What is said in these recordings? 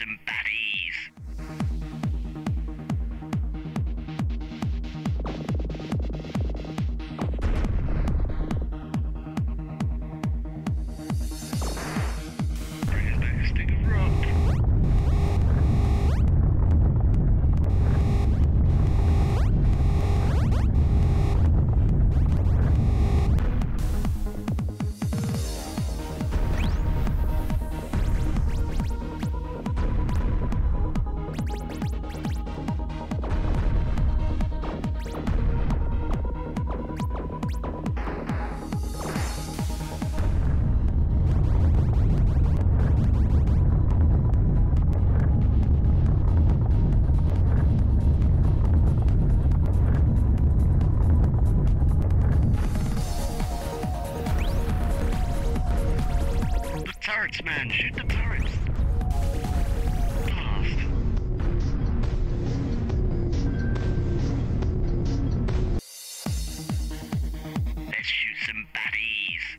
some baddies. Turrets, man, shoot the turrets. Let's shoot some baddies.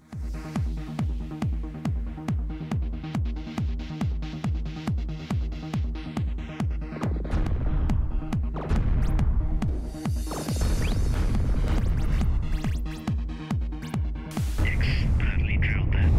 Expertly drilled that.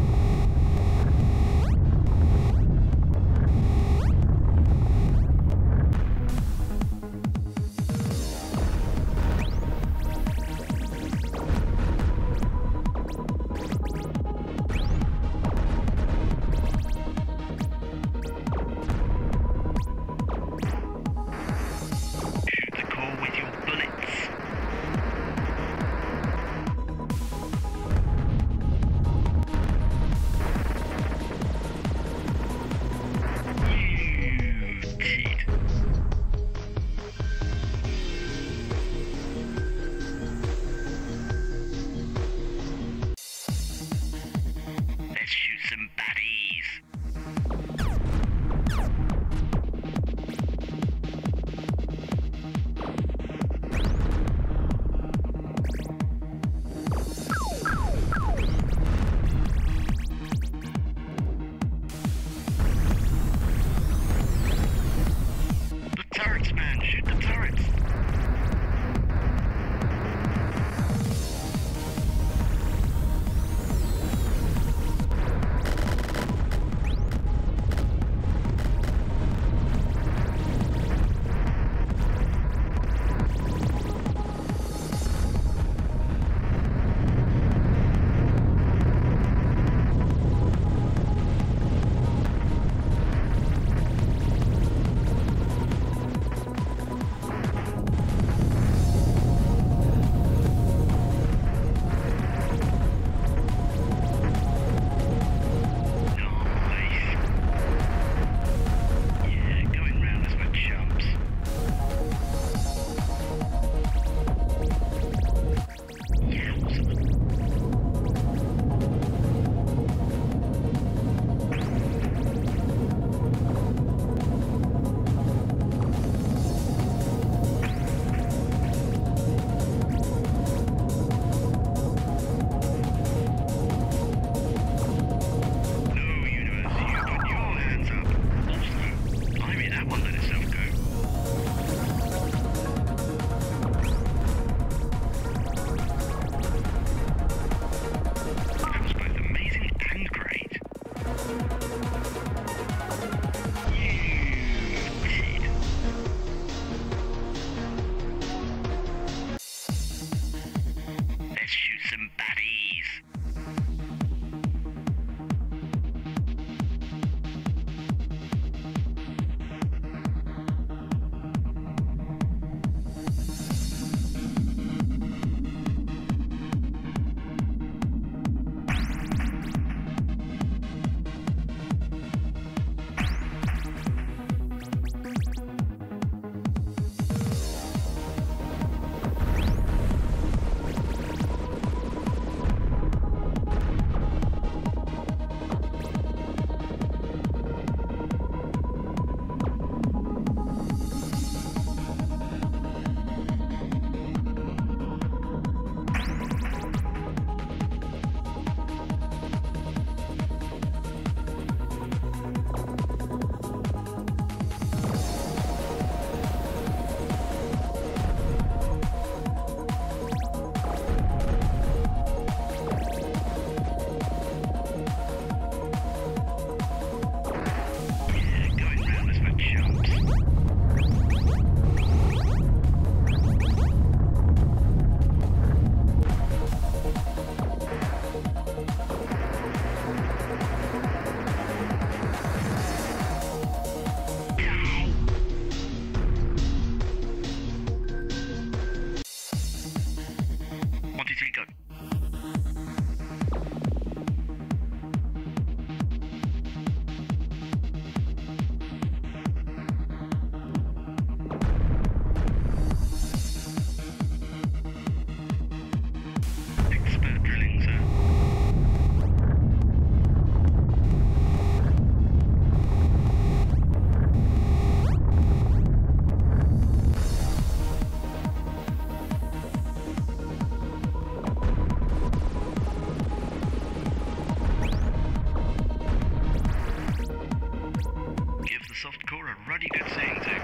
bloody good thing there.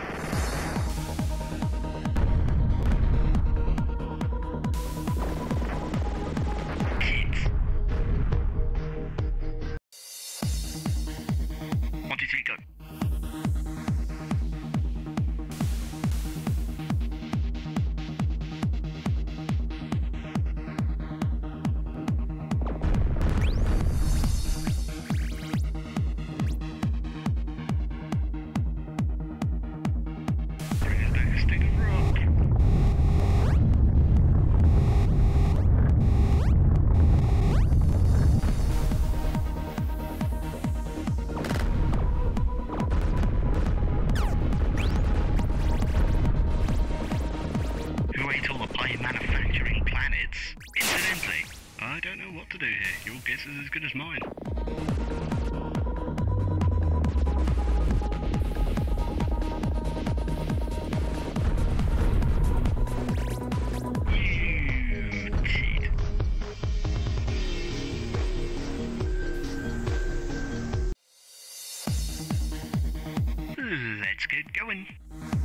Let's get going.